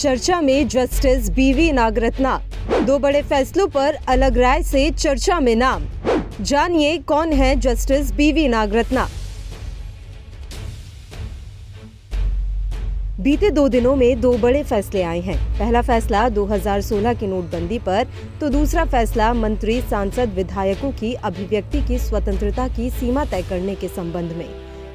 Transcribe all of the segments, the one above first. चर्चा में justice BV Nagarathna, दो बड़े फैसलों पर अलग राय से चर्चा में नाम। जानिए कौन है जस्टिस बीवी नागरत्ना। बीते दो दिनों में दो बड़े फैसले आए हैं। पहला फैसला 2016 की नोटबंदी पर, तो दूसरा फैसला मंत्री, सांसद, विधायकों की अभिव्यक्ति की स्वतंत्रता की सीमा तय करने के संबंध में।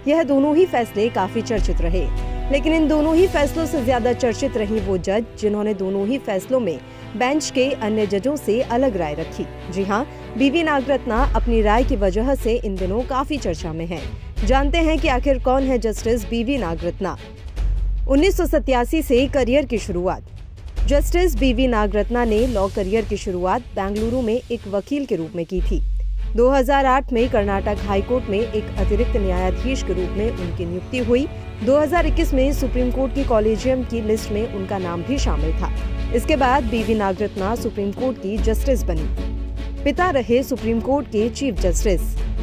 यह दोनों ही फैसले काफी चर्चित रहे, लेकिन इन दोनों ही फैसलों से ज्यादा चर्चित रही वो जज जिन्होंने दोनों ही फैसलों में बेंच के अन्य जजों से अलग राय रखी। जी हाँ, बीवी नागरत्ना अपनी राय की वजह से इन दिनों काफी चर्चा में है। जानते हैं कि आखिर कौन है जस्टिस बीवी नागरत्ना। 1987 से करियर की शुरुआत। जस्टिस बीवी नागरत्ना ने लॉ करियर की शुरुआत बेंगलुरु में एक वकील के रूप में की थी। 2008 में कर्नाटक हाईकोर्ट में एक अतिरिक्त न्यायाधीश के रूप में उनकी नियुक्ति हुई। 2021 में सुप्रीम कोर्ट की कॉलेजियम की लिस्ट में उनका नाम भी शामिल था। इसके बाद बीवी नागरत्ना सुप्रीम कोर्ट की जस्टिस बनी। पिता रहे सुप्रीम कोर्ट के chief justice.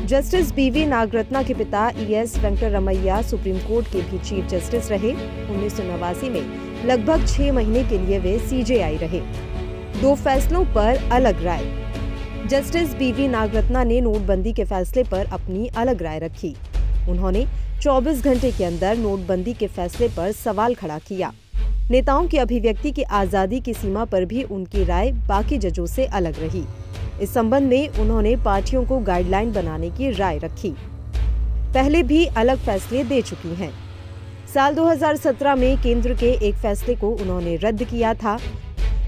Justice BV Nagarathna के पिता ES Venkata Ramaiah supreme court के भी चीफ जस्टिस रहे। 1989 में लगभग 6 महीने के लिए वे सीजेआई रहे। दो फैसलों पर अलग राय। जस्टिस बीवी नागरत्ना ने नोटबंदी के फैसले पर अपनी अलग राय रखी। उन्होंने 24 घंटे के अंदर नोटबंदी के फैसले पर सवाल खड़ा किया। नेताओं की अभिव्यक्ति की आज़ादी की सीमा पर भी उनकी राय बाकी जजों से अलग रही। इस संबंध में उन्होंने पार्टियों को गाइडलाइन बनाने की राय रखी। पहले भी अलग फैसले दे चुकी हैं। साल 2017 में केंद्र के एक फैसले को उन्होंने रद्द किया था।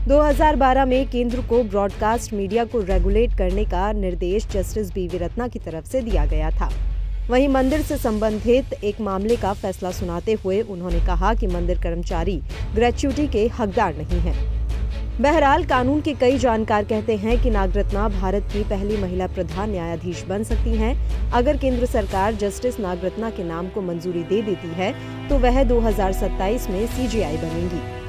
2012 में केंद्र को ब्रॉडकास्ट मीडिया को रेगुलेट करने का निर्देश जस्टिस बीवी रत्ना की तरफ से दिया गया था। वहीं मंदिर से संबंधित एक मामले का फैसला सुनाते हुए उन्होंने कहा कि मंदिर कर्मचारी ग्रेच्युटी के हकदार नहीं हैं। बहरहाल, कानून के कई जानकार कहते हैं कि नागरत्ना भारत की पहली महिला प्रधान न्यायाधीश बन सकती हैं। अगर केंद्र सरकार जस्टिस नागरत्ना के नाम को मंजूरी दे देती है तो वह 2027 में सीजेआई बनेंगी।